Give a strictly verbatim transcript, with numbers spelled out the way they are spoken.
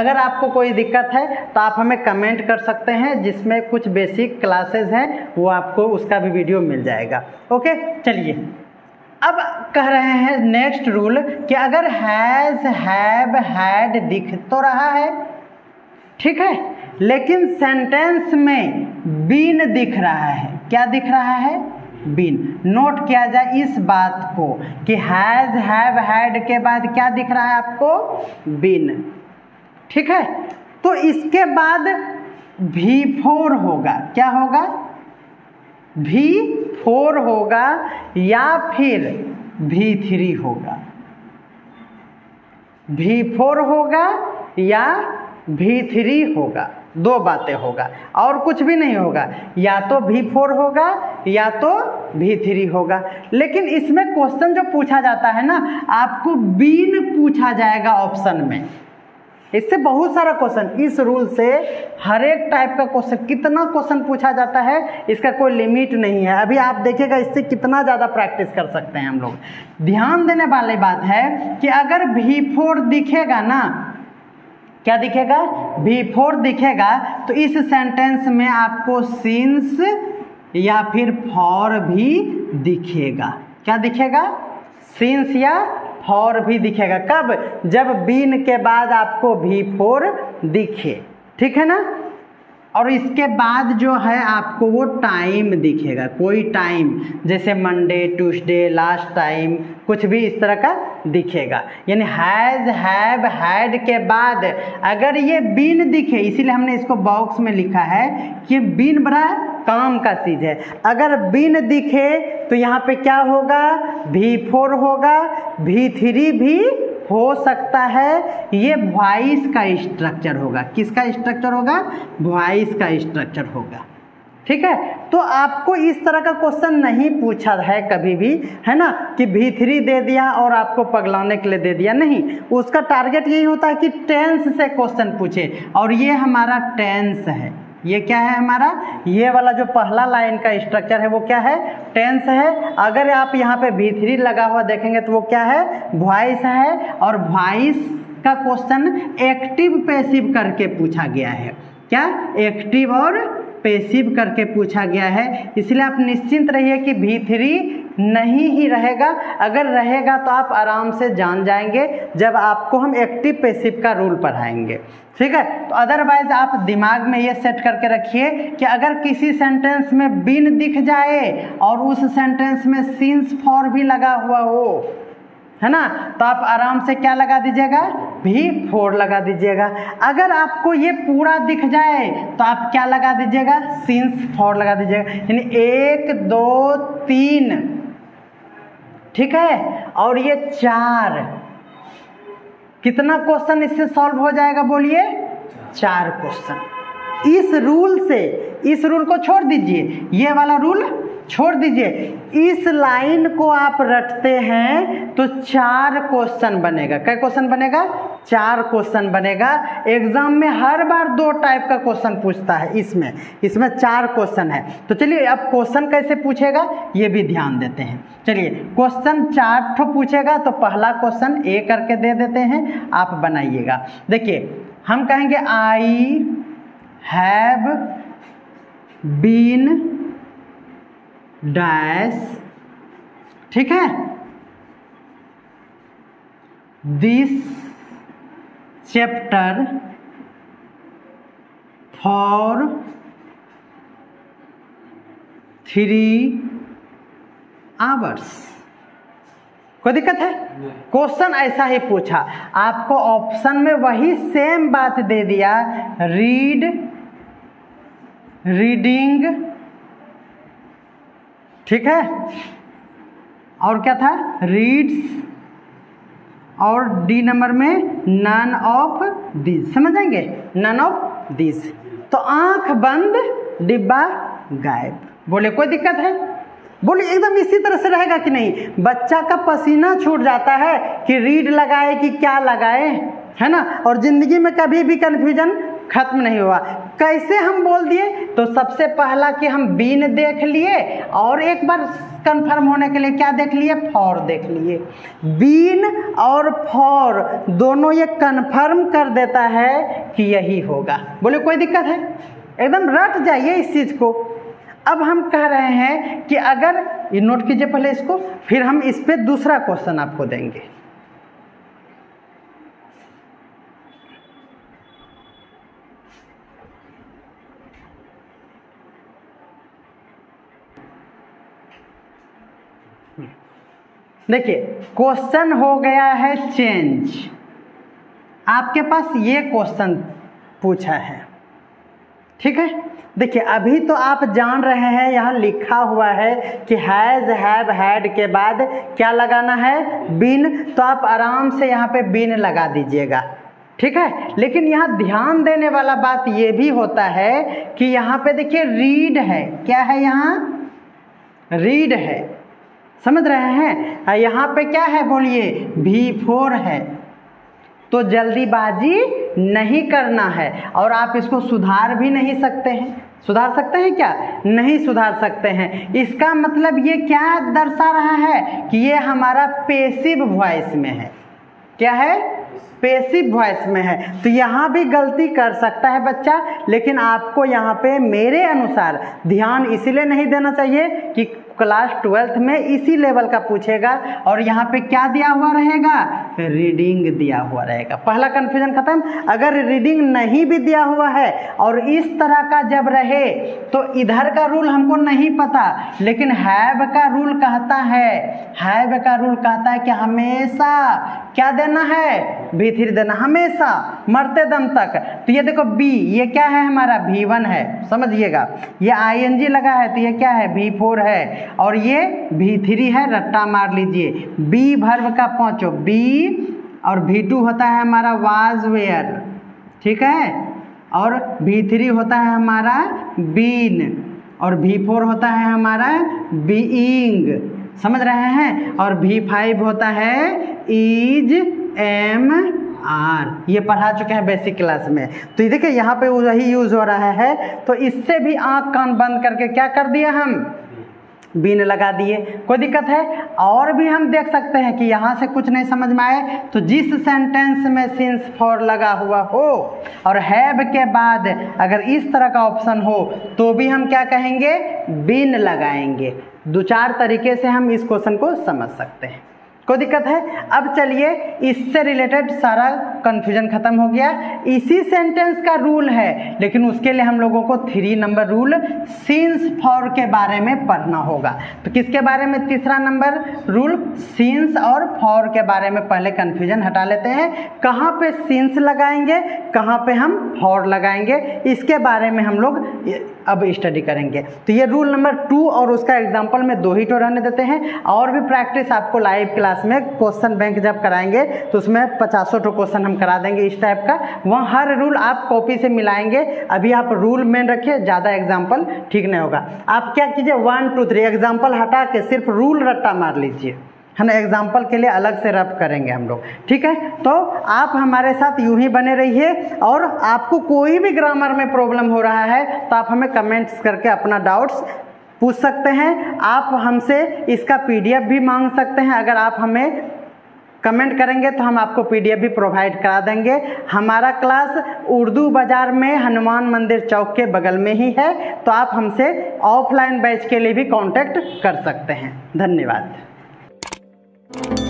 अगर आपको कोई दिक्कत है तो आप हमें कमेंट कर सकते हैं, जिसमें कुछ बेसिक क्लासेस हैं वो आपको उसका भी वीडियो मिल जाएगा। ओके, चलिए अब कह रहे हैं नेक्स्ट रूल कि अगर हैज़, हैव, हैड दिख तो रहा है, ठीक है, लेकिन सेंटेंस में बीन दिख रहा है। क्या दिख रहा है? बीन। नोट किया जाए इस बात को कि हैज़, हैव, हैड के बाद क्या दिख रहा है आपको? बीन, ठीक है। तो इसके बाद भी फोर होगा, क्या होगा? भी फोर होगा या फिर भी थ्री होगा। भी फोर होगा या भी थ्री होगा, दो बातें होगा और कुछ भी नहीं होगा। या तो भी फोर होगा या तो भी थ्री होगा। लेकिन इसमें क्वेश्चन जो पूछा जाता है ना, आपको बीन पूछा जाएगा ऑप्शन में। इससे बहुत सारा क्वेश्चन, इस रूल से हर एक टाइप का क्वेश्चन, कितना क्वेश्चन पूछा जाता है इसका कोई लिमिट नहीं है। अभी आप देखिएगा इससे कितना ज़्यादा प्रैक्टिस कर सकते हैं हम लोग। ध्यान देने वाली बात है कि अगर भी फोर दिखेगा ना, क्या दिखेगा? भी फोर दिखेगा, तो इस सेंटेंस में आपको सिंस या फिर फॉर भी दिखेगा। क्या दिखेगा? सिंस या फॉर भी दिखेगा। कब? जब बीन के बाद आपको भी फोर दिखे, ठीक है ना। और इसके बाद जो है आपको वो टाइम दिखेगा, कोई टाइम, जैसे मंडे, ट्यूसडे, लास्ट टाइम, कुछ भी इस तरह का दिखेगा। यानी हैज़, हैव, हैड के बाद अगर ये बीन दिखे, इसीलिए हमने इसको बॉक्स में लिखा है कि बीन बड़ा काम का चीज है। अगर बीन दिखे तो यहाँ पे क्या होगा? भी फोर होगा, भी थ्री भी हो सकता है। ये वॉइस का स्ट्रक्चर होगा। किसका स्ट्रक्चर होगा? वॉइस का स्ट्रक्चर होगा, ठीक है। तो आपको इस तरह का क्वेश्चन नहीं पूछा है कभी भी, है ना, कि भी थ्री दे दिया और आपको पगलाने के लिए दे दिया। नहीं, उसका टारगेट यही होता है कि टेंस से क्वेश्चन पूछे, और ये हमारा टेंस है। ये क्या है हमारा? ये वाला जो पहला लाइन का स्ट्रक्चर है वो क्या है? टेंस है। अगर आप यहाँ पे भी थ्री लगा हुआ देखेंगे तो वो क्या है? वॉइस है। और वॉइस का क्वेश्चन एक्टिव पैसिव करके पूछा गया है। क्या? एक्टिव और पैसिव करके पूछा गया है। इसलिए आप निश्चिंत रहिए कि भी थ्री नहीं ही रहेगा। अगर रहेगा तो आप आराम से जान जाएंगे जब आपको हम एक्टिव पैसिव का रूल पढ़ाएंगे, ठीक है। तो अदरवाइज आप दिमाग में ये सेट करके रखिए कि अगर किसी सेंटेंस में बीन दिख जाए और उस सेंटेंस में सिंस फॉर भी लगा हुआ हो, है ना, तो आप आराम से क्या लगा दीजिएगा? भी फोर लगा दीजिएगा। अगर आपको ये पूरा दिख जाए तो आप क्या लगा दीजिएगा? सिंस फोर लगा दीजिएगा। यानी एक, दो, तीन, ठीक है, और ये चार। कितना क्वेश्चन इससे सॉल्व हो जाएगा बोलिए? चार क्वेश्चन। इस रूल से, इस रूल को छोड़ दीजिए, ये वाला रूल छोड़ दीजिए। इस लाइन को आप रटते हैं तो चार क्वेश्चन बनेगा। क्या क्वेश्चन बनेगा? चार क्वेश्चन बनेगा। एग्जाम में हर बार दो टाइप का क्वेश्चन पूछता है, इसमें इसमें चार क्वेश्चन है। तो चलिए अब क्वेश्चन कैसे पूछेगा ये भी ध्यान देते हैं। चलिए क्वेश्चन चार ठो पूछेगा, तो पहला क्वेश्चन ए करके दे देते हैं, आप बनाइएगा। देखिए हम कहेंगे आई हैव बीन डैश, ठीक है, this chapter for three hours. कोई दिक्कत है? क्वेश्चन ऐसा ही पूछा, आपको ऑप्शन में वही सेम बात दे दिया, रीड, रीडिंग, ठीक है, और क्या था? रीड्स, और डी नंबर में नन ऑफ दीज। समझ आएंगे? None of these. तो आंख बंद, डिब्बा गायब। बोले कोई दिक्कत है? बोले एकदम इसी तरह से रहेगा कि नहीं? बच्चा का पसीना छूट जाता है कि रीड लगाए कि क्या लगाए, है ना। और जिंदगी में कभी भी कन्फ्यूजन खत्म नहीं हुआ। कैसे हम बोल दिए, तो सबसे पहला कि हम बीन देख लिए और एक बार कंफर्म होने के लिए क्या देख लिए, फॉर देख लिए। बीन और फॉर दोनों ये कंफर्म कर देता है कि यही होगा। बोले कोई दिक्कत है, एकदम रट जाइए इस चीज़ को। अब हम कह रहे हैं कि अगर ये नोट कीजिए पहले इसको, फिर हम इस पर दूसरा क्वेश्चन आपको देंगे। देखिए क्वेश्चन हो गया है चेंज, आपके पास ये क्वेश्चन पूछा है, ठीक है। देखिए अभी तो आप जान रहे हैं यहाँ लिखा हुआ है कि हैज़ हैव हैड के बाद क्या लगाना है, बीन, तो आप आराम से यहाँ पे बीन लगा दीजिएगा, ठीक है। लेकिन यहाँ ध्यान देने वाला बात ये भी होता है कि यहाँ पे देखिए रीड है, क्या है यहाँ, रीड है, समझ रहे हैं। यहाँ पे क्या है, बोलिए भी फोर है, तो जल्दीबाजी नहीं करना है और आप इसको सुधार भी नहीं सकते हैं। सुधार सकते हैं क्या, नहीं सुधार सकते हैं। इसका मतलब ये क्या दर्शा रहा है कि ये हमारा पैसिव वॉइस में है, क्या है, पैसिव वॉइस में है। तो यहाँ भी गलती कर सकता है बच्चा, लेकिन आपको यहाँ पे मेरे अनुसार ध्यान इसलिए नहीं देना चाहिए कि क्लास ट्वेल्थ में इसी लेवल का पूछेगा और यहाँ पे क्या दिया हुआ रहेगा, रीडिंग दिया हुआ रहेगा। पहला कन्फ्यूजन खत्म। अगर रीडिंग नहीं भी दिया हुआ है और इस तरह का जब रहे तो इधर का रूल हमको नहीं पता, लेकिन हैव का रूल कहता है, हैव का रूल कहता है कि हमेशा क्या देना है, भीतर देना, हमेशा मरते दम तक। तो ये देखो बी, ये क्या है हमारा, भी वन है, समझिएगा। ये आई एन जी लगा है तो ये क्या है, भी फोर है, और ये भी थ्री है, रट्टा मार लीजिए। बी भर्व का पांचो, बी, और भी टू होता है हमारा वाज वेयर, ठीक है, और भी थ्री होता है हमारा बीन, और भी फोर होता है हमारा बीइंग, समझ रहे हैं, और भी फाइव होता है इज एम आर। ये पढ़ा चुके हैं बेसिक क्लास में। तो ये देखिए यहाँ पे वही यूज हो रहा है, तो इससे भी आंख कान बंद करके क्या कर दिया, हम बीन लगा दिए, कोई दिक्कत है। और भी हम देख सकते हैं कि यहाँ से कुछ नहीं समझ में आए तो जिस सेंटेंस में सिंस फॉर लगा हुआ हो और हैव के बाद अगर इस तरह का ऑप्शन हो तो भी हम क्या कहेंगे, बीन लगाएंगे। दो चार तरीके से हम इस क्वेश्चन को समझ सकते हैं, कोई दिक्कत है। अब चलिए इससे रिलेटेड सारा कन्फ्यूजन खत्म हो गया। इसी सेंटेंस का रूल है, लेकिन उसके लिए हम लोगों को three number rule since for के बारे में पढ़ना होगा। तो किसके बारे में, तीसरा नंबर रूल सिंस और फॉर के बारे में पहले कन्फ्यूजन हटा लेते हैं। कहाँ पे सिंस लगाएंगे, कहाँ पे हम फॉर लगाएंगे, इसके बारे में हम लोग अब स्टडी करेंगे। तो ये रूल नंबर टू और उसका एग्जाम्पल में दो ही तो रहने देते हैं। और भी प्रैक्टिस आपको लाइव क्लास में क्वेश्चन बैंक जब कराएंगे तो उसमें पचासों टू क्वेश्चन हम करा देंगे इस टाइप का। वहाँ हर रूल आप कॉपी से मिलाएंगे। अभी आप रूल मेन रखिए, ज़्यादा एग्जाम्पल ठीक नहीं होगा। आप क्या कीजिए, वन टू थ्री एग्जाम्पल हटा के सिर्फ रूल रट्टा मार लीजिए, है ना। एग्जाम्पल के लिए अलग से रफ करेंगे हम लोग, ठीक है। तो आप हमारे साथ यूं ही बने रहिए और आपको कोई भी ग्रामर में प्रॉब्लम हो रहा है तो आप हमें कमेंट्स करके अपना डाउट्स पूछ सकते हैं। आप हमसे इसका पीडीएफ भी मांग सकते हैं। अगर आप हमें कमेंट करेंगे तो हम आपको पीडीएफ भी प्रोवाइड करा देंगे। हमारा क्लास उर्दू बाज़ार में हनुमान मंदिर चौक के बगल में ही है, तो आप हमसे ऑफलाइन बैच के लिए भी कॉन्टैक्ट कर सकते हैं। धन्यवाद।